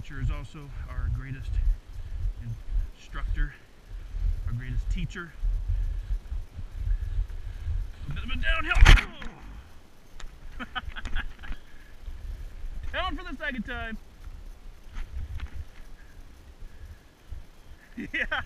nature is also our greatest instructor, our greatest teacher. A bit of a downhill. Oh. Down for the second time. Yeah.